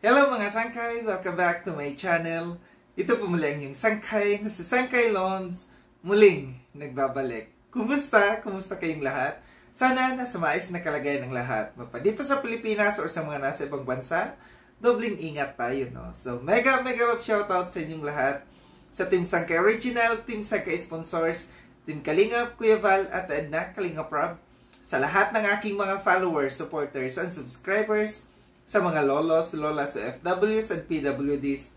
Hello mga Sangkay! Welcome back to my channel. Ito po muli ang inyong Sangkay na si Sangkay Lons, muling nagbabalik. Kumusta? Kumusta kayong lahat? Sana nasa maayos na kalagayan ng lahat. Mapadito sa Pilipinas o sa mga nasa ibang bansa, dobling ingat tayo, no? So, mega love shoutout sa inyong lahat. Sa Team Sangkay Original, Team Sangkay Sponsors, Team Kalingap, Kuya Val at Edna, Kalingap Rab. Sa lahat ng aking mga followers, supporters, and subscribers, sa mga lolos, lolas, OFWs, and PWDs.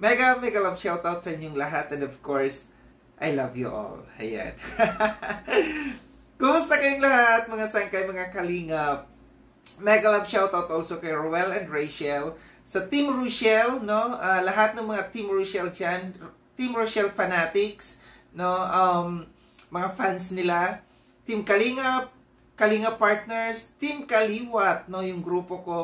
Mega love shoutout sa inyong lahat. And of course, I love you all. Ayan. Kumusta kayong lahat, mga Sangkay, mga Kalingap? Mega love shoutout also kay Roel and Rachel. Sa Team Rochelle, no? Lahat ng mga Team Rochelle dyan, Team Rochelle fanatics, no? Mga fans nila. Team Kalingap, Kalinga Partners, Team Kaliwat, no? Yung grupo ko.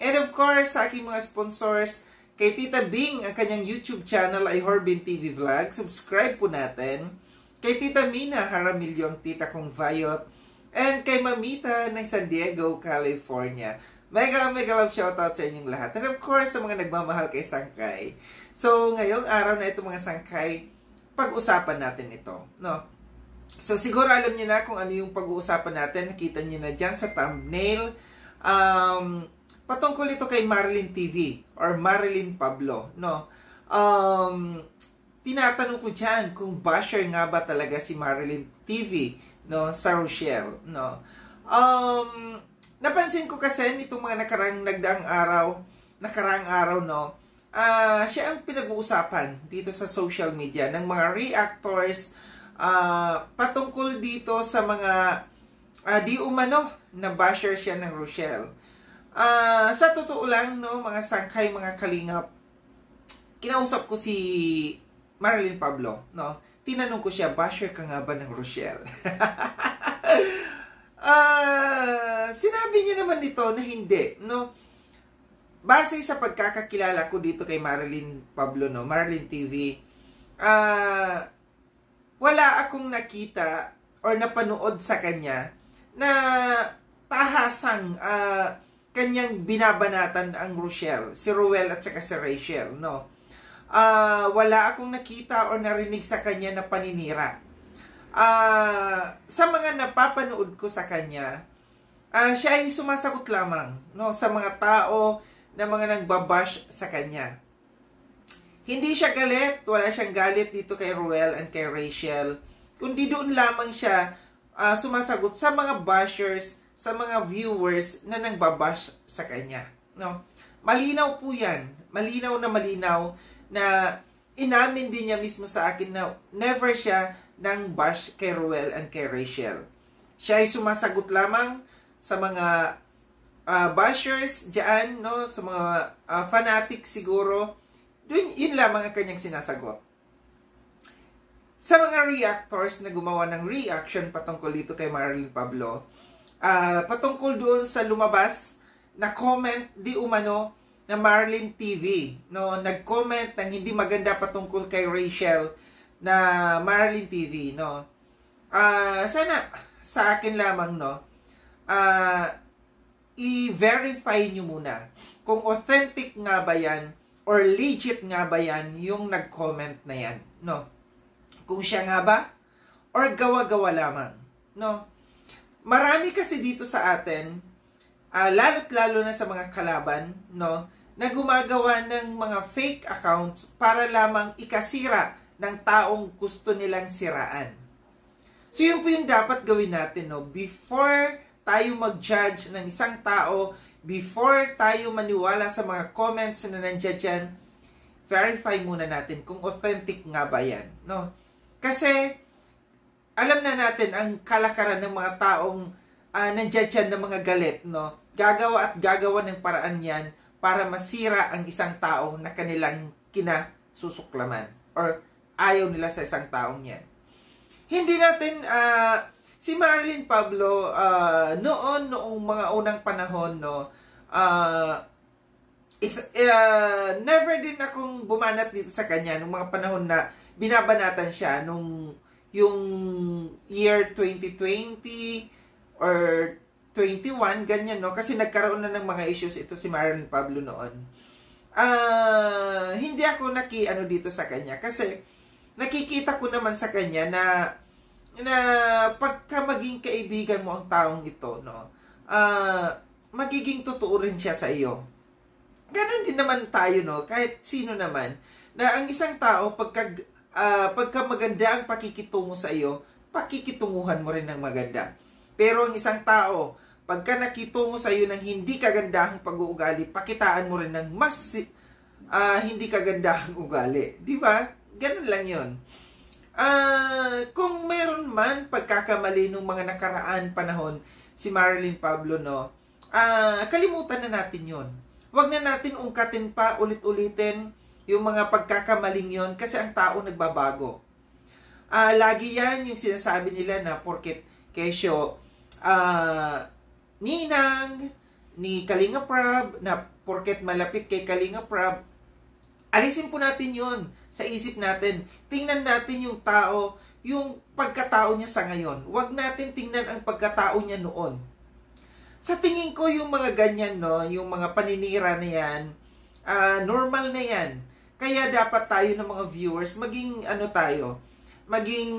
And of course, sa aking mga sponsors, kay Tita Bing, ang kanyang YouTube channel ay Horbin TV Vlog. Subscribe po natin. Kay Tita Mina, Haramilyo ang tita kong Violet. And kay Mamita ng San Diego, California. Mega love shoutout sa inyong lahat. And of course, sa mga nagmamahal kay Sangkay. So, ngayong araw na ito mga Sangkay, pag-usapan natin ito, no? So, siguro alam niyo na kung ano yung pag-uusapan natin. Nakita niyo na dyan sa thumbnail. Patungkol ito kay Marilyn TV or Marilyn Pablo, no? Tinatanong ko dyan kung basher nga ba talaga si Marilyn TV, no? Sa Rochelle, no? Napansin ko kasi nitong mga nakaraang araw, no? Siya ang pinag-uusapan dito sa social media ng mga reactors patungkol dito sa mga di umano na basher siya ng Rochelle. Sa totoo lang, no, mga Sangkay, mga Kalingap, kinausap ko si Marilyn Pablo, no? Tinanong ko siya, basher ka nga ba ng Rochelle? Sinabi niya naman dito na hindi, no? Base sa pagkakakilala ko dito kay Marilyn Pablo, no, Marilyn TV, wala akong nakita or napanood sa kanya na tahasang kanyang binabanatan ang Rochelle, si Roel at saka si Rachel, no? Wala akong nakita o narinig sa kanya na paninira. Sa mga napapanood ko sa kanya, siya ay sumasagot lamang, no? Sa mga tao na mga nagbabash sa kanya. Hindi siya galit, wala siyang galit dito kay Roel and kay Rachel, kundi doon lamang siya sumasagot sa mga bashers, sa mga viewers na nangbabash sa kanya, no? Malinaw po yan. Malinaw na inamin din niya mismo sa akin na never siya nang bash kay Roel and kay Rachel. Siya ay sumasagot lamang sa mga bashers dyan, no? Sa mga fanatic siguro. Yun lamang ang kanyang sinasagot. Sa mga reactors na gumawa ng reaction patungkol dito kay Marilyn Pablo, patungkol doon sa lumabas na comment di umano na Marilyn TV, no? Nag-comment ng hindi maganda patungkol kay Rachel na Marilyn TV, no? Sana sa akin lamang, no, i-verify nyo muna kung authentic nga ba yan or legit nga ba yan yung nag-comment na yan, no? Kung siya nga ba or gawa-gawa lamang, no? Marami kasi dito sa atin, lalo na sa mga kalaban, no, na gumagawa ng mga fake accounts para lamang ikasira ng taong gusto nilang siraan. So yun po yung dapat gawin natin, no, before tayo mag-judge ng isang tao, before tayo maniwala sa mga comments na nandiyan dyan, verify muna natin kung authentic nga ba yan, no? Kasi alam na natin ang kalakaran ng mga taong nandiyan ng mga galit, no? Gagawa at gagawa ng paraan yan para masira ang isang tao na kanilang kinasusuklaman or ayaw nila sa isang taong yan. Hindi natin, si Marilyn Pablo, noong mga unang panahon, no, never din akong bumanat dito sa kanya nung mga panahon na binabanatan siya nung yung year 2020 or 21, ganyan, no? Kasi nagkaroon na ng mga issues ito si Marilyn Pablo noon. hindi ako nakiano dito sa kanya kasi nakikita ko naman sa kanya na pagka maging kaibigan mo ang taong ito, no, magiging totoo rin siya sa iyo. Ganon din naman tayo, no, kahit sino naman, na ang isang tao pagka maganda ang pakikitungo sa iyo, pakikitunguhan mo rin ng maganda. Pero ang isang tao, pagka nakitungo sa iyo ng hindi kagandahang pag-uugali, pakitaan mo rin ng mas hindi kagandahang ugali. Di ba? Ganun lang yun. Kung meron man pagkakamali nung mga nakaraan panahon si Marilyn Pablo, no, kalimutan na natin yun. Huwag na natin ungkatin pa, ulit-ulitin yung mga pagkakamaling yun kasi ang tao nagbabago. Lagi yan yung sinasabi nila na porket kesyo ni Inang, ni Kalingap Rab, na porket malapit kay Kalingap Rab, alisin po natin yun sa isip natin. Tingnan natin yung tao, yung pagkatao niya sa ngayon. Huwag natin tingnan ang pagkatao niya noon. Sa tingin ko yung mga ganyan, no, yung mga paninira na yan, normal na yan. Kaya dapat tayo ng mga viewers, maging maging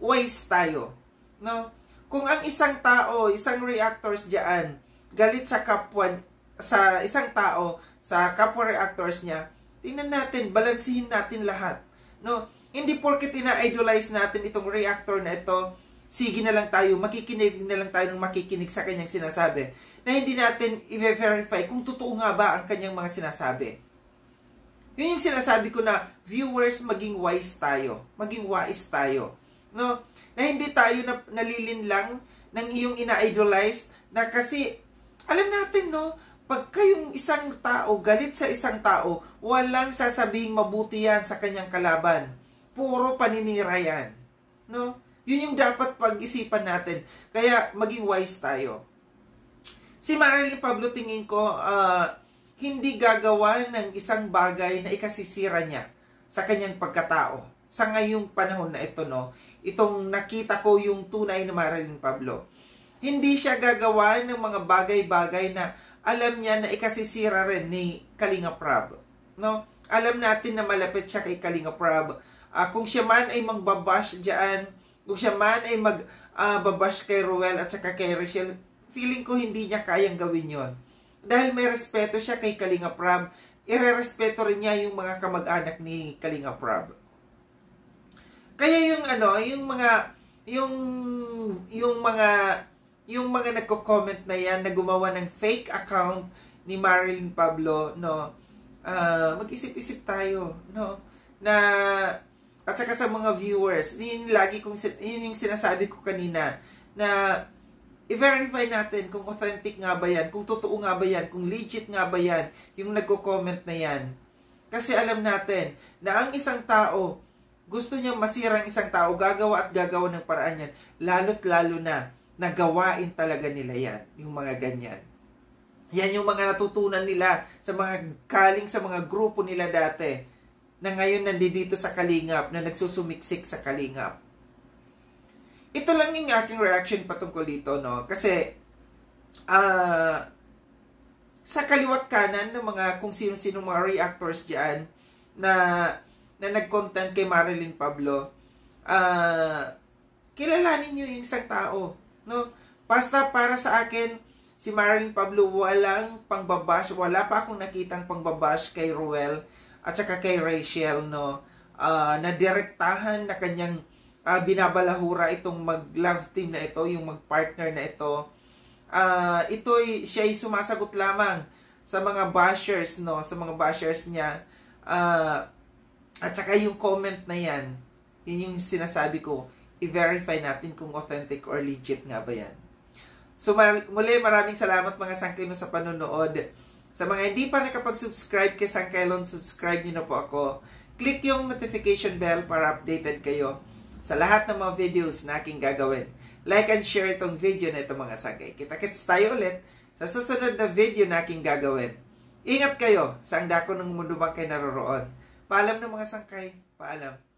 wise tayo, no? Kung ang isang tao, isang reactors diyan, galit sa kapwa, sa isang tao, sa kapwa reactors niya, tingnan natin, balansihin natin lahat, no? Hindi porket ina-idolize natin itong reactor na ito, sige na lang tayo, makikinig na lang tayo ng makikinig sa kanyang sinasabi, na hindi natin i-verify kung totoo nga ba ang kanyang mga sinasabi. Yun yung sinasabi ko na viewers, maging wise tayo, maging wise tayo, no? Na hindi tayo nalilinlang ng iyong ina-idolize, na kasi, alam natin, no, pagka yung isang tao, galit sa isang tao, walang sasabing mabuti yan sa kanyang kalaban. Puro paninira yan, no? Yun yung dapat pag-isipan natin. Kaya maging wise tayo. Si Marilyn Pablo, tingin ko, hindi gagawa ng isang bagay na ikasisira niya sa kanyang pagkatao. Sa ngayong panahon na ito, no? Itong nakita ko yung tunay na Marilyn Pablo. Hindi siya gagawa ng mga bagay-bagay na alam niya na ikasisira rin ni Kalingap Rab, no? Alam natin na malapit siya kay Kalingap Rab. Kung siya man ay magbabash diyan, kung siya man ay magbabash kay Roel at saka kay Rachel, feeling ko hindi niya kayang gawin yon. Dahil may respeto siya kay Kalingap Rab, irerespeto rin niya yung mga kamag-anak ni Kalingap Rab. Kaya yung mga nagko-comment na yan, na gumawa ng fake account ni Marilyn Pablo, no, mag-isip-isip tayo, no, na, at saka sa mga viewers, yun yung sinasabi ko kanina, na i-verify natin kung authentic nga ba yan, kung totoo nga ba yan, kung legit nga ba yan, yung nagko-comment na yan. Kasi alam natin na ang isang tao, gusto niyang masirang isang tao, gagawa at gagawa ng paraan yan, lalo't lalo na nagawain talaga nila yan, yung mga ganyan. Yan yung mga natutunan nila sa mga kaling sa mga grupo nila dati, na ngayon nandito sa Kalingap, na nagsusumiksik sa Kalingap. Ito lang yung aking reaction patungkol dito, no? Kasi, sa kaliwat kanan ng mga kung sino-sino mga reactors dyan, na nag-content kay Marilyn Pablo, kilalanin niyo yung isang tao, no? Basta para sa akin, si Marilyn Pablo, walang pangbabash, wala pa akong nakitang pangbabash kay Roel at saka kay Rachel, no? Na direktahan na kanyang binabalahura itong mag-love team na ito, yung mag-partner na ito. Siya'y sumasagot lamang sa mga bashers, no? Sa mga bashers niya. At saka yung comment na yan, yun yung sinasabi ko, i-verify natin kung authentic or legit nga ba yan. So muli, maraming salamat mga Sangkay sa panonood. Sa mga hindi pa nakapag-subscribe kay Sangkay, subscribe nyo na po ako. Click yung notification bell para updated kayo sa lahat ng mga videos na aking gagawin. Like and share itong video na ito mga Sangkay. Kita-kits tayo ulit sa susunod na video na aking gagawin. Ingat kayo sa ang dako ng mundo bang kayo naroroon. Paalam na mga Sangkay, paalam.